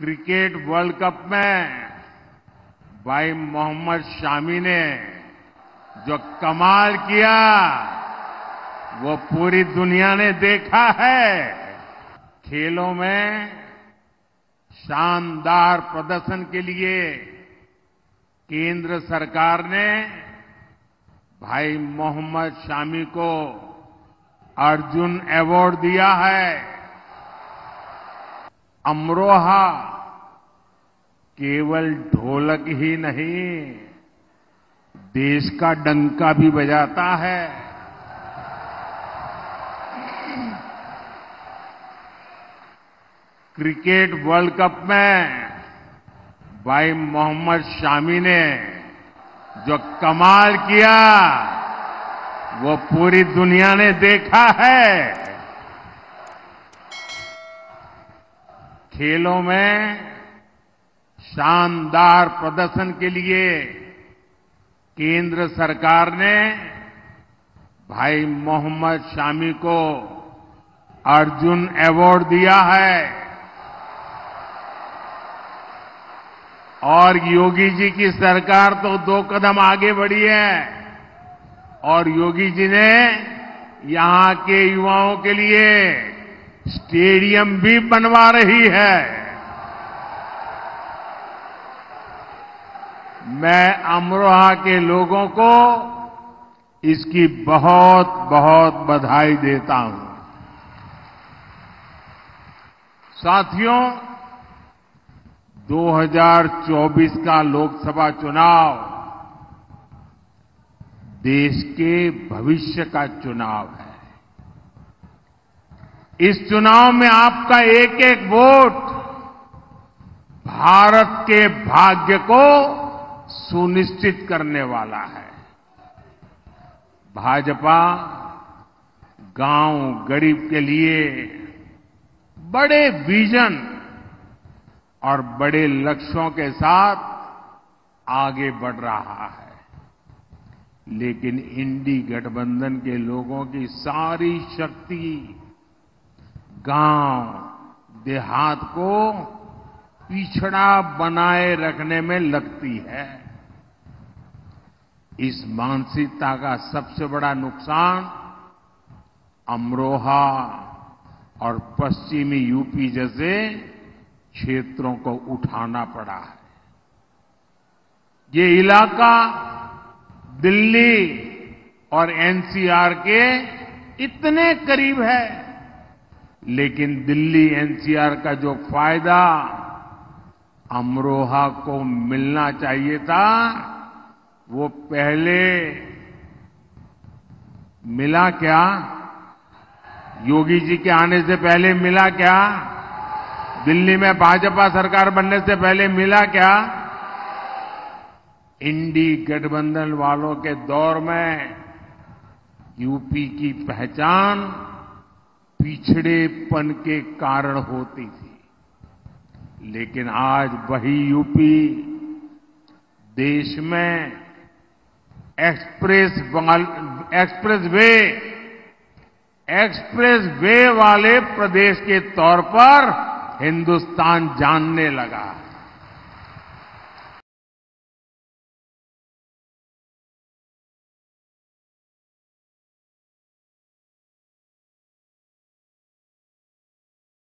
Cricket world cup में भाई मोहम्मद शमी ने जो कमाल किया वो पूरी दुनिया ने देखा है। खेलों में शानदार प्रदर्शन के लिए केंद्र सरकार ने भाई मोहम्मद शमी को अर्जुन अवॉर्ड दिया है। अमरोहा केवल ढोलक ही नहीं, देश का डंका भी बजाता है। क्रिकेट वर्ल्ड कप में भाई मोहम्मद शमी ने जो कमाल किया वो पूरी दुनिया ने देखा है। खेलों में शानदार प्रदर्शन के लिए केंद्र सरकार ने भाई मोहम्मद शमी को अर्जुन अवॉर्ड दिया है। और योगी जी की सरकार तो दो कदम आगे बढ़ी है और योगी जी ने यहां के युवाओं के लिए स्टेडियम भी बनवा रही है। मैं अमरोहा के लोगों को इसकी बहुत बहुत बधाई देता हूं। साथियों, 2024 का लोकसभा चुनाव देश के भविष्य का चुनाव है। इस चुनाव में आपका एक एक वोट भारत के भाग्य को सुनिश्चित करने वाला है। भाजपा गांव गरीब के लिए बड़े विजन और बड़े लक्ष्यों के साथ आगे बढ़ रहा है, लेकिन इंडी गठबंधन के लोगों की सारी शक्ति गांव देहात को पिछड़ा बनाए रखने में लगती है। इस मानसिकता का सबसे बड़ा नुकसान अमरोहा और पश्चिमी यूपी जैसे क्षेत्रों को उठाना पड़ा है। ये इलाका दिल्ली और एनसीआर के इतने करीब है, लेकिन दिल्ली एनसीआर का जो फायदा अमरोहा को मिलना चाहिए था वो पहले मिला क्या? योगी जी के आने से पहले मिला क्या? दिल्ली में भाजपा सरकार बनने से पहले मिला क्या? इंडी गठबंधन वालों के दौर में यूपी की पहचान पिछड़ेपन के कारण होती थी, लेकिन आज वही यूपी देश में एक्सप्रेस वे वाले प्रदेश के तौर पर हिंदुस्तान जानने लगा है।